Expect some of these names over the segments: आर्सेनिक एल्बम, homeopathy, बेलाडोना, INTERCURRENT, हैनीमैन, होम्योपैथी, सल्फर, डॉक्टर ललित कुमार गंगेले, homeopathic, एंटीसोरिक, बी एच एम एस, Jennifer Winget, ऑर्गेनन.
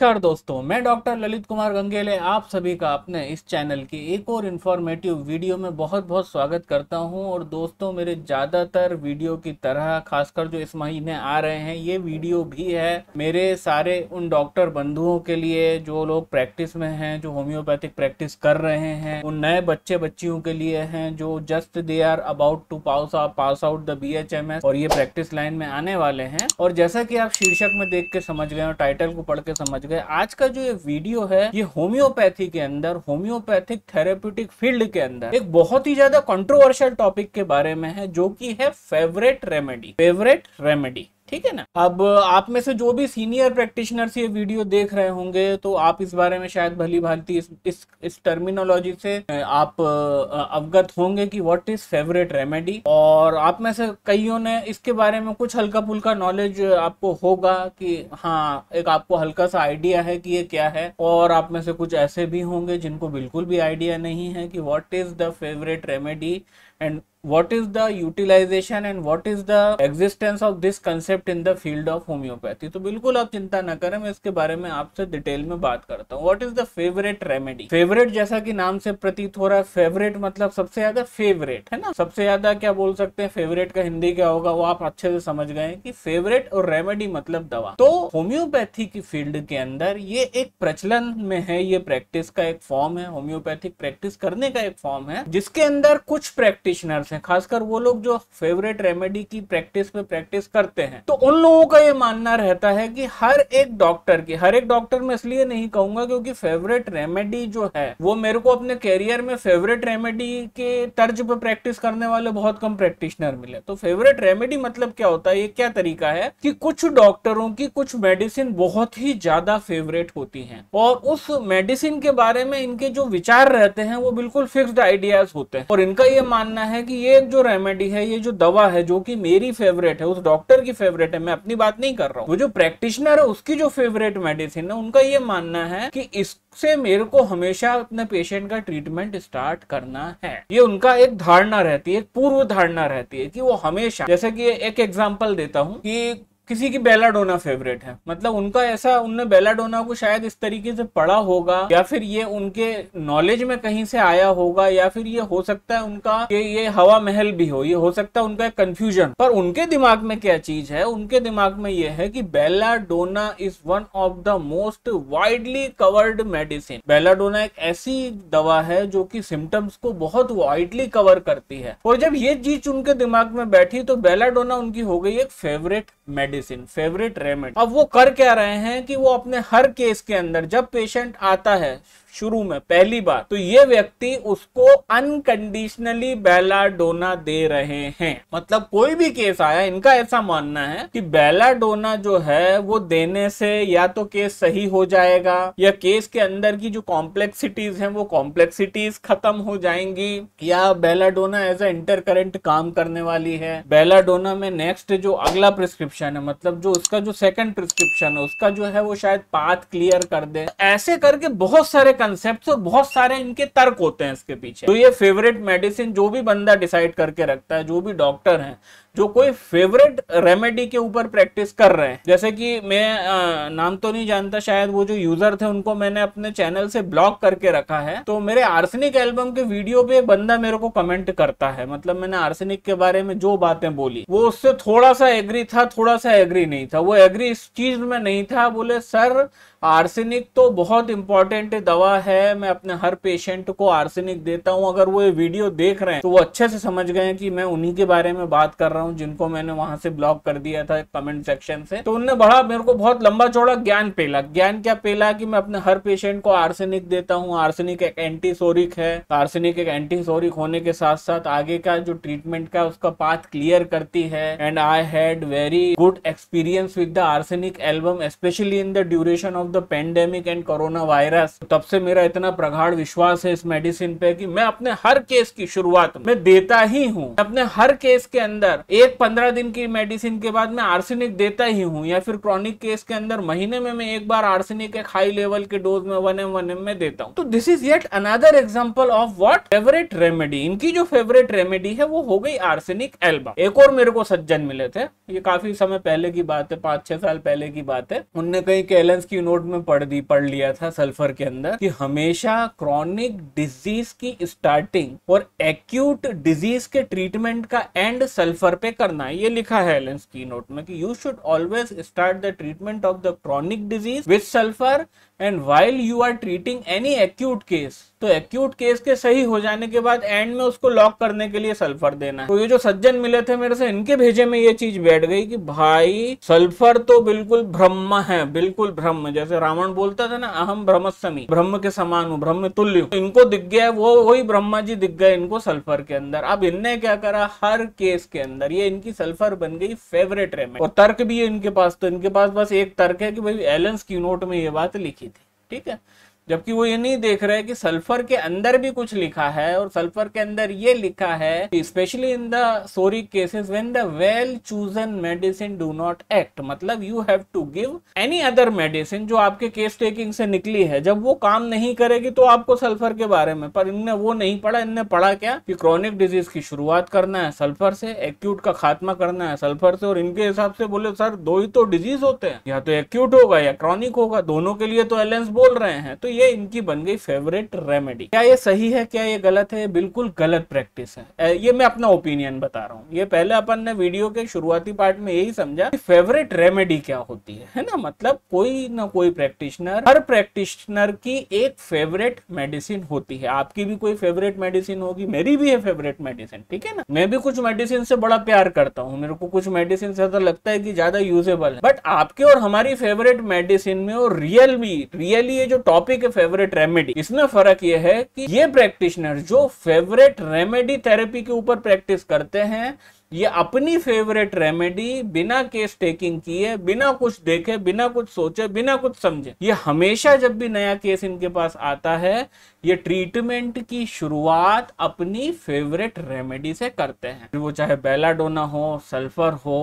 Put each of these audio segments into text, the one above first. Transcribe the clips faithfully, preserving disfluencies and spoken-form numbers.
नमस्कार दोस्तों, मैं डॉक्टर ललित कुमार गंगेले आप सभी का अपने इस चैनल की एक और इन्फॉर्मेटिव वीडियो में बहुत बहुत स्वागत करता हूं। और दोस्तों, मेरे ज़्यादातर वीडियो की तरह खासकर जो इस महीने आ रहे हैं, ये वीडियो भी है मेरे सारे उन डॉक्टर बंधुओं के लिए जो लोग प्रैक्टिस में हैं, जो होम्योपैथिक प्रैक्टिस कर रहे हैं, उन नए बच्चे बच्चियों के लिए हैं जो just they are about to pass out the बी एच एम एस और ये प्रैक्टिस लाइन में आने वाले हैं। और जैसा कि आप शीर्षक में देख के समझ गए और टाइटल को पढ़ के समझ गए, आज का जो ये वीडियो है ये होम्योपैथी के अंदर, होम्योपैथिक थेरेप्यूटिक फील्ड के अंदर एक बहुत ही ज्यादा कंट्रोवर्शियल टॉपिक के बारे में है, जो कि है फेवरेट रेमेडी। फेवरेट रेमेडी, ठीक है ना। अब आप में से जो भी सीनियर प्रैक्टिशनर्स ये वीडियो देख रहे होंगे तो आप इस बारे में शायद भली भांति इस, इस इस टर्मिनोलॉजी से आप अवगत होंगे कि व्हाट इज फेवरेट रेमेडी। और आप में से कईयों ने इसके बारे में कुछ हल्का फुल्का नॉलेज आपको होगा कि हाँ, एक आपको हल्का सा आइडिया है कि ये क्या है। और आप में से कुछ ऐसे भी होंगे जिनको बिल्कुल भी आइडिया नहीं है कि what is the favourite remedy and what is the utilization and what is the existence of this concept in the field of homeopathy। तो बिल्कुल आप चिंता ना करें, मैं इसके बारे में आपसे डिटेल में बात करता हूँ। what is the favorite remedy? favorite जैसा कि नाम से प्रतीत हो रहा है, favorite मतलब सबसे ज्यादा favorite है ना, सबसे ज्यादा क्या बोल सकते हैं, favorite का हिंदी क्या होगा वो आप अच्छे से समझ गए कि favorite और remedy मतलब दवा। तो होम्योपैथी की फील्ड के अंदर ये एक प्रचलन में है, ये प्रैक्टिस का एक फॉर्म है, होम्योपैथिक प्रैक्टिस करने का एक फॉर्म है, जिसके अंदर कुछ प्रैक्टिशनर्स, खासकर वो लोग जो फेवरेट रेमेडी की प्रैक्टिस पे प्रैक्टिस करते हैं, तो उन लोगों का ये मानना रहता है कि हर एक डॉक्टर की, हर एक डॉक्टर में इसलिए नहीं कहूंगा क्योंकि फेवरेट रेमेडी जो है वो मेरे को अपने कैरियर में फेवरेट रेमेडी के तर्ज पे प्रैक्टिस करने वाले बहुत कम प्रैक्टिशनर मिले। तो फेवरेट रेमेडी मतलब क्या होता है, ये क्या तरीका है कि कुछ डॉक्टरों की कुछ मेडिसिन बहुत ही ज्यादा फेवरेट होती है और उस मेडिसिन के बारे में इनके जो विचार रहते हैं वो बिल्कुल फिक्स्ड आइडियाज होते हैं। और इनका ये मानना है कि ये जो रेमेडी है, ये जो दवा है जो कि मेरी फेवरेट है, उस डॉक्टर की फेवरेट है, मैं अपनी बात नहीं कर रहा हूँ, वो जो प्रैक्टिशनर है उसकी जो फेवरेट मेडिसिन है, उनका ये मानना है कि इससे मेरे को हमेशा अपने पेशेंट का ट्रीटमेंट स्टार्ट करना है। ये उनका एक धारणा रहती है, एक पूर्व धारणा रहती है कि वो हमेशा, जैसे कि एक एग्जाम्पल देता हूँ कि किसी की बेलाडोना फेवरेट है, मतलब उनका ऐसा, उनने बेलाडोना को शायद इस तरीके से पढ़ा होगा या फिर ये उनके नॉलेज में कहीं से आया होगा, या फिर ये हो सकता है उनका कि ये हवा महल भी हो, ये हो सकता है उनका एक कंफ्यूजन। पर उनके दिमाग में क्या चीज है, उनके दिमाग में ये है कि बेलाडोना is one of the most widely covered medicine. बेलाडोना एक ऐसी दवा है जो की सिम्टम्स को बहुत वाइडली कवर करती है। और जब ये चीज उनके दिमाग में बैठी तो बेलाडोना उनकी हो गई एक फेवरेट मेडिसिन, फेवरेट रेमेडी। अब वो कर क्या रहे हैं कि वो अपने हर केस के अंदर जब पेशेंट आता है शुरू में पहली बार, तो ये व्यक्ति उसको अनकंडीशनली बेलाडोना दे रहे हैं। मतलब कोई भी केस आया, इनका ऐसा मानना है कि बेलाडोना जो है वो देने से या तो केस सही हो जाएगा या केस के अंदर की जो कॉम्प्लेक्सिटीज हैं वो कॉम्प्लेक्सिटीज खत्म हो जाएंगी, या बेलाडोना एज ए इंटरकरेंट काम करने वाली है, बेलाडोना में नेक्स्ट जो अगला प्रिस्क्रिप्शन है, मतलब जो उसका जो सेकंड प्रिस्क्रिप्शन है उसका जो है वो शायद पाथ क्लियर कर दे। ऐसे करके बहुत सारे कंसेप्ट्स और बहुत सारे इनके तर्क होते हैं इसके पीछे। तो ये फेवरेट मेडिसिन जो भी बंदा डिसाइड करके रखता है, जो भी डॉक्टर हैं जो कोई फेवरेट रेमेडी के ऊपर प्रैक्टिस कर रहे हैं, जैसे कि मैं आ, नाम तो नहीं जानता, शायद वो जो यूजर थे उनको मैंने अपने चैनल से ब्लॉक करके रखा है। तो मेरे आर्सेनिक एल्बम के वीडियो पे बंदा मेरे को कमेंट करता है, मतलब मैंने आर्सेनिक के बारे में जो बातें बोली वो उससे थोड़ा सा एग्री था, थोड़ा सा एग्री नहीं था, वो एग्री इस चीज में नहीं था, बोले सर आर्सेनिक तो बहुत इंपॉर्टेंट दवा है, मैं अपने हर पेशेंट को आर्सेनिक देता हूँ। अगर वो ये वीडियो देख रहे हैं तो वो अच्छे से समझ गए कि मैं उन्हीं के बारे में बात कर रहा हूँ जिनको मैंने वहां से ब्लॉक कर दिया था कमेंट सेक्शन से। तो उनने बड़ा मेरे को बहुत लंबा चौड़ा ज्ञान पेला, ज्ञान क्या पेला कि मैं अपने हर पेशेंट को आर्सेनिक देता हूँ, आर्सेनिक एक एंटीसोरिक है, आर्सेनिक एक एंटीसोरिक होने के साथ साथ आगे का जो ट्रीटमेंट का उसका पाथ क्लियर करती है। And I had very good experience with the आर्सेनिक एल्बम specially in the duration of the pandemic and corona virus. तब से मेरा इतना प्रगाढ़ विश्वास है इस मेडिसिन पे कि मैं अपने हर केस की शुरुआत में देता ही हूँ, अपने हर केस के अंदर एक पंद्रह दिन की मेडिसिन के बाद मैं आर्सेनिक देता ही हूँ, या फिर क्रॉनिक केस के अंदर महीने में मैं एक बार आर्सेनिक एक हाई लेवल के डोज में वन एम वन एम में देता हूँ। तो this is yet another example of what favourite remedy. इनकी जो फेवरेट रेमेडी है वो हो गई आर्सेनिक एल्बम। एक और मेरे को सज्जन मिले थे, ये काफी समय पहले की बात है, पांच छह साल पहले की बात है, उनने कहीं कैलेंस की नोट एपिसोड में पढ़ दी पढ़ लिया था सल्फर के अंदर कि हमेशा क्रॉनिक डिजीज की स्टार्टिंग और एक्यूट डिजीज के ट्रीटमेंट का एंड सल्फर पे करना, ये लिखा है एलेंस की नोट में कि you should always start the treatment of the chronic disease with सल्फर and while you are treating any acute case. तो एक्यूट केस के सही हो जाने के बाद एंड में उसको लॉक करने के लिए सल्फर देना। तो ये जो सज्जन मिले थे मेरे से, इनके भेजे में ये चीज बैठ गई कि भाई सल्फर तो बिल्कुल ब्रह्म है, बिल्कुल ब्रह्म, जैसे रावण बोलता था ना अहम ब्रह्मस्मि, ब्रह्म के समान हूँ, ब्रह्म तुल्य। तो इनको दिख गया वो वही ब्रह्मा जी दिख गए इनको सल्फर के अंदर। अब इनने क्या करा, हर केस के अंदर ये इनकी सल्फर बन गई फेवरेट रेमेडी। और तर्क भी है इनके पास, तो इनके पास बस एक तर्क है कि भाई एलेंस की नोट में ये बात लिखी थी, ठीक है, जबकि वो ये नहीं देख रहे कि सल्फर के अंदर भी कुछ लिखा है। और सल्फर के अंदर ये लिखा है specially in the sorry cases when the well chosen medicine do not act, मतलब you have to give any other medicine, जो आपके केस टेकिंग से निकली है जब वो काम नहीं करेगी तो आपको सल्फर के बारे में। पर इनने वो नहीं पढ़ा, इनने पढ़ा क्या कि क्रॉनिक डिजीज की शुरुआत करना है सल्फर से, एक्यूट का खात्मा करना है सल्फर से। और इनके हिसाब से बोले सर दो ही तो डिजीज होते हैं, या तो एक्यूट होगा या क्रॉनिक होगा, दोनों के लिए तो एलेंस बोल रहे हैं। तो ये इनकी बन गई फेवरेट रेमेडी। क्या ये सही है, क्या ये गलत है? बिल्कुल गलत प्रैक्टिस है। ये मैं अपना ओपिनियन बता रहा हूँ, ये पहले अपन ने वीडियो के शुरुआती पार्ट में यही समझा कि फेवरेट रेमेडी क्या होती है, है ना। मतलब कोई ना कोई प्रैक्टिशनर, हर प्रैक्टिशनर की एक फेवरेट मेडिसिन होती है। आपकी भी कोई फेवरेट मेडिसिन होगी, मेरी भी है फेवरेट मेडिसिन, ठीक है ना। मैं भी कुछ मेडिसिन से बड़ा प्यार करता हूँ, मेरे को कुछ मेडिसिन से ऐसा लगता है कि ज्यादा यूजेबल है। बट आपके और हमारी फेवरेट मेडिसिन में और रियल भी रियली ये जो टॉपिक फेवरेट रेमेडी, इसमें फर्क यह है कि ये प्रैक्टिशनर जो फेवरेट रेमेडी थेरेपी के ऊपर प्रैक्टिस करते हैं, ये अपनी फेवरेट रेमेडी बिना केस टेकिंग किए, बिना कुछ देखे, बिना कुछ सोचे, बिना कुछ समझे, ये हमेशा जब भी नया केस इनके पास आता है ये ट्रीटमेंट की शुरुआत अपनी फेवरेट रेमेडी से करते हैं, वो चाहे बेलाडोना हो, सल्फर हो,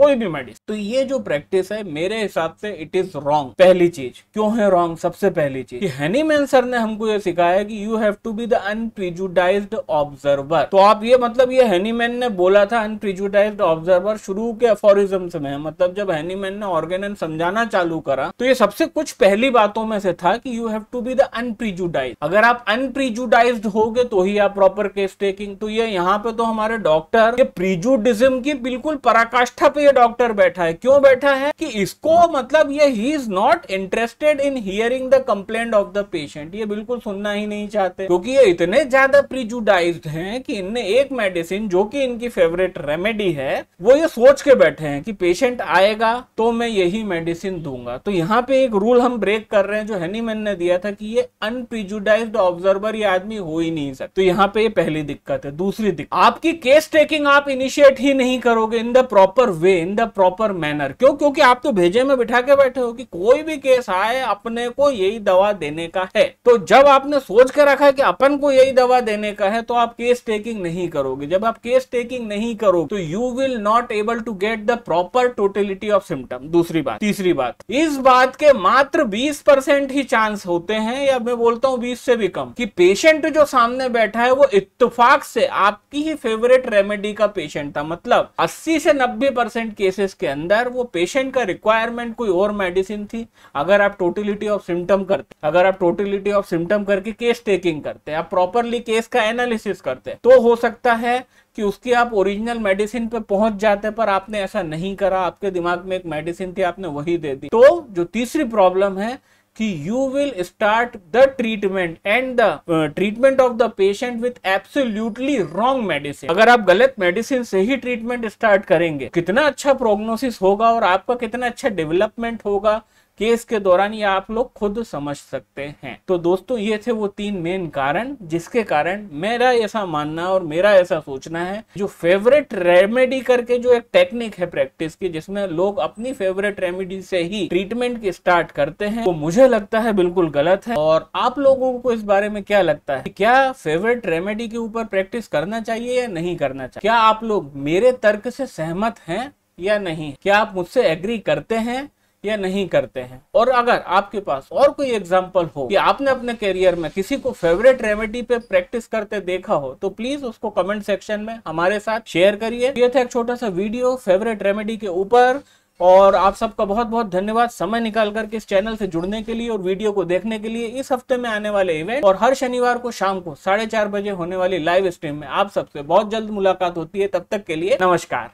कोई भी मेडिसिन। तो ये जो प्रैक्टिस है मेरे हिसाब से इट इज रॉन्ग। पहली चीज क्यों है रॉन्ग, सबसे पहली चीज कि हैनीमैन सर ने हमको ये सिखाया कि you have to be the unprejudiced observer. तो आप ये मतलब ये हैनीमैन ने बोला था अनप्रिजुडाइज्ड ऑब्जर्वर शुरू के अफोरिज्म्स में, मतलब जब हैनीमैन ने ऑर्गेनन समझाना चालू करा तो ये सबसे कुछ पहली बातों में से था कि you have to be the unprejudiced. अगर आप अनप्रिजुडाइज्ड होगे तो ही आप प्रॉपर केस टेकिंग। तो ये यहाँ पे तो हमारे डॉक्टर ये प्रिजुडिज्म की बिल्कुल पराकाष्ठा पे ये डॉक्टर बैठा है। क्यों बैठा है कि इसको मतलब ये he is not interested in hearing the complaint of the patient, ये बिल्कुल सुनना ही नहीं चाहते क्योंकि ये इतने ज्यादा प्रिजुडाइज्ड हैं कि इनने एक मेडिसिन जो कि इनकी फेवरेट रेमेडी है वो ये सोच के बैठे हैं कि पेशेंट आएगा तो मैं यही मेडिसिन दूंगा। तो यहाँ पे एक रूल हम ब्रेक कर रहे हैं जो हैनीमैन ने दिया था कि ये अनप्रिजुडाइज्ड ऑब्जर्वर ये आदमी हो ही नहीं सकता। तो यहाँ पे ये पहली दिक्कत है। दूसरी दिक्कत आपकी केस टेकिंग आप इनिशिएट ही नहीं करोगे in the proper way, in the proper manner. क्यों? क्योंकि आप तो भेजे में बिठा के बैठे हो कि कोई भी केस आए अपने को यही दवा देने का है। तो जब आपने सोच के रखा है कि अपन को यही दवा देने का है तो आप केस टेकिंग नहीं करोगे। जब आप केस टेकिंग नहीं करोगे तो you will not able to get the proper totality of symptom. दूसरी बात। तीसरी बात, इस बात के मात्र बीस परसेंट ही चांस होते हैं, या मैं बोलता हूँ बीस से भी कम, कि पेशेंट जो सामने बैठा है वो इत्तेफाक से आपकी ही फेवरेट रेमेडी का पेशेंट था। मतलब अस्सी से नब्बे परसेंट केसेस के अंदर वो पेशेंट का रिक्वायरमेंट कोई और मेडिसिन थी। अगर आप टोटलिटी ऑफ सिम्टम करते, अगर आप टोटलिटी ऑफ सिम्टम करके केस टेकिंग करते, आप प्रॉपरली केस का एनालिसिस करते, तो हो सकता है कि उसकी आप ओरिजिनल मेडिसिन पे पहुंच जाते, पर आपने ऐसा नहीं करा। आपके दिमाग में एक मेडिसिन थी, आपने वही दे दी। तो जो तीसरी प्रॉब्लम है कि you will start the treatment and the treatment of the patient with absolutely wrong medicine. अगर आप गलत मेडिसिन से ही ट्रीटमेंट स्टार्ट करेंगे, कितना अच्छा प्रोग्नोसिस होगा और आपका कितना अच्छा डेवलपमेंट होगा केस के दौरान, ये आप लोग खुद समझ सकते हैं। तो दोस्तों ये थे वो तीन मेन कारण जिसके कारण मेरा ऐसा मानना और मेरा ऐसा सोचना है जो फेवरेट रेमेडी करके जो एक टेक्निक है प्रैक्टिस की, जिसमें लोग अपनी फेवरेट रेमेडी से ही ट्रीटमेंट की स्टार्ट करते हैं, वो मुझे लगता है बिल्कुल गलत है। और आप लोगों को इस बारे में क्या लगता है, क्या फेवरेट रेमेडी के ऊपर प्रैक्टिस करना चाहिए या नहीं करना चाहिए? क्या आप लोग मेरे तर्क से सहमत हैं या नहीं? क्या आप मुझसे एग्री करते हैं या नहीं करते हैं? और अगर आपके पास और कोई एग्जाम्पल हो कि आपने अपने कैरियर में किसी को फेवरेट रेमेडी पे प्रैक्टिस करते देखा हो तो प्लीज उसको कमेंट सेक्शन में हमारे साथ शेयर करिए। ये था एक छोटा सा वीडियो फेवरेट रेमेडी के ऊपर। और आप सबका बहुत बहुत धन्यवाद समय निकाल करके इस चैनल से जुड़ने के लिए और वीडियो को देखने के लिए। इस हफ्ते में आने वाले इवेंट और हर शनिवार को शाम को साढ़े चार बजे होने वाली लाइव स्ट्रीम में आप सबसे बहुत जल्द मुलाकात होती है। तब तक के लिए नमस्कार।